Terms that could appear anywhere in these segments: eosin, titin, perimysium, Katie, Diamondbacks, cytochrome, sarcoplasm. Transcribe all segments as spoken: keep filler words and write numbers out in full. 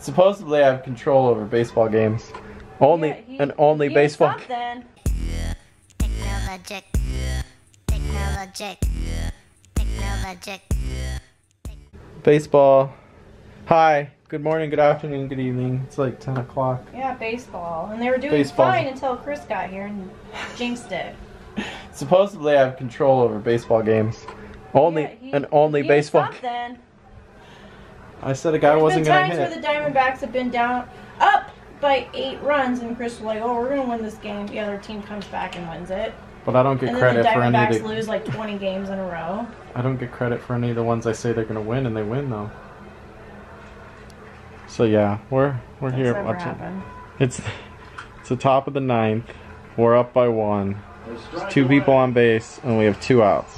Supposedly I have control over baseball games. Only, yeah, he, and only baseball games. Technologic, technologic, technologic. Baseball. Hi, good morning, good afternoon, good evening. It's like ten o'clock. Yeah, baseball. And they were doing baseball. Fine until Chris got here and jinxed it. Supposedly I have control over baseball games. Only, yeah, he, and only baseball. I said a guy There's wasn't going to hit. There's been times where the Diamondbacks have been down, up by eight runs, and Chris was like, "Oh, we're going to win this game." The other team comes back and wins it. But I don't get and credit for any of the. And the Diamondbacks lose like twenty games in a row. I don't get credit for any of the ones I say they're going to win, and they win though. So yeah, we're we're That's here watching. Happened. It's it's the top of the ninth. We're up by one. There's two people on base, and we have two outs.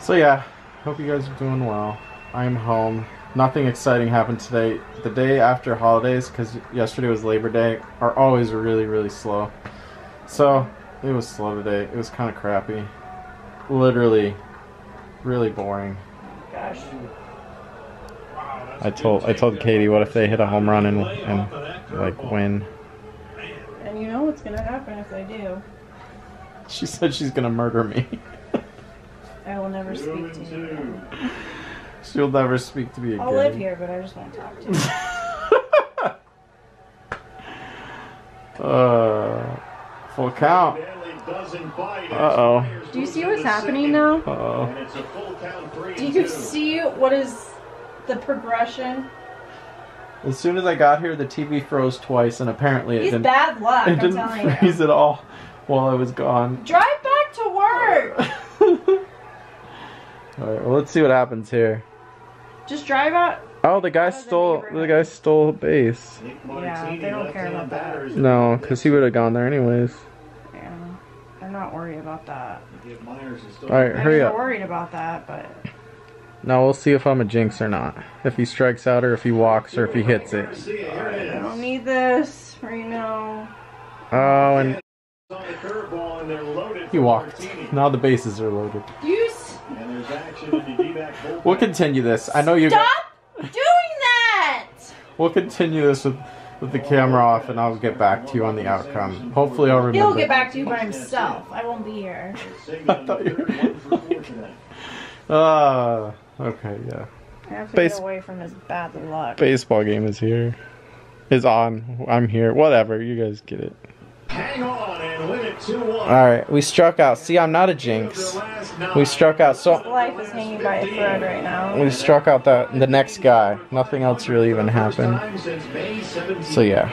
So yeah, hope you guys are doing well. I'm home. Nothing exciting happened today. The day after holidays, because yesterday was Labor Day, are always really, really slow. So it was slow today. It was kind of crappy. Literally, really boring. Gosh. I told I told Katie, what if they hit a home run and and like win? And you know what's gonna happen if they do. She said she's gonna murder me. I will never speak to you again. She'll never speak to me again. I'll live here, but I just won't talk to you. uh, full count. Uh-oh. Do you see what's happening now? Uh-oh. Do you see what is the progression? As soon as I got here, the T V froze twice, and apparently it He's didn't. bad luck, It I'm didn't freeze you. at all while I was gone. Drive back to work! Alright, well, let's see what happens here. Just drive out. Oh, the guy stole. The guy stole a base. Yeah, they don't care about that. No, because he would have gone there anyways. Yeah, I'm not worried about that. Alright, hurry up. I'm not worried about that, but. Now we'll see if I'm a jinx or not. If he strikes out, or if he walks, or if he hits it. Alright, I don't need this right now. Oh, and. He walked. Now the bases are loaded. You and there's action in the D-back bullpen. We'll continue this. I know you. Stop doing that. We'll continue this with with the camera off, and I'll get back to you on the outcome. Hopefully, I'll remember. He'll get back to you by himself. I won't be here. I thought you were like, uh, okay, yeah. I have to Base get away from his bad luck. Baseball game is here. It's on. I'm here. Whatever. You guys get it. Hang on and win it two one. Alright, we struck out. See, I'm not a jinx. We struck out. So life is hanging by a thread right now. We struck out the, the next guy. Nothing else really even happened. So yeah.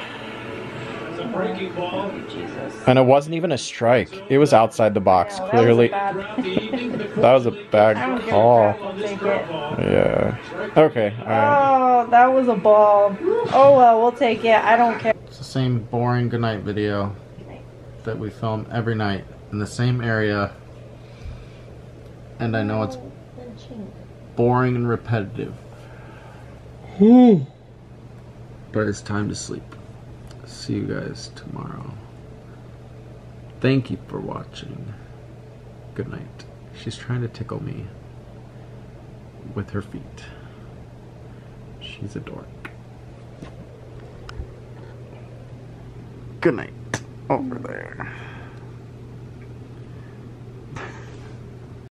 And it wasn't even a strike. It was outside the box, yeah, clearly. That was a bad call. Yeah. Okay, alright. Oh, that was a ball. Oh well, we'll take it. I don't care. It's the same boring goodnight video that we film every night in the same area, and I know it's boring and repetitive, but it's time to sleep. See you guys tomorrow. Thank you for watching. Good night. She's trying to tickle me with her feet. She's a dork. Good night. Over there.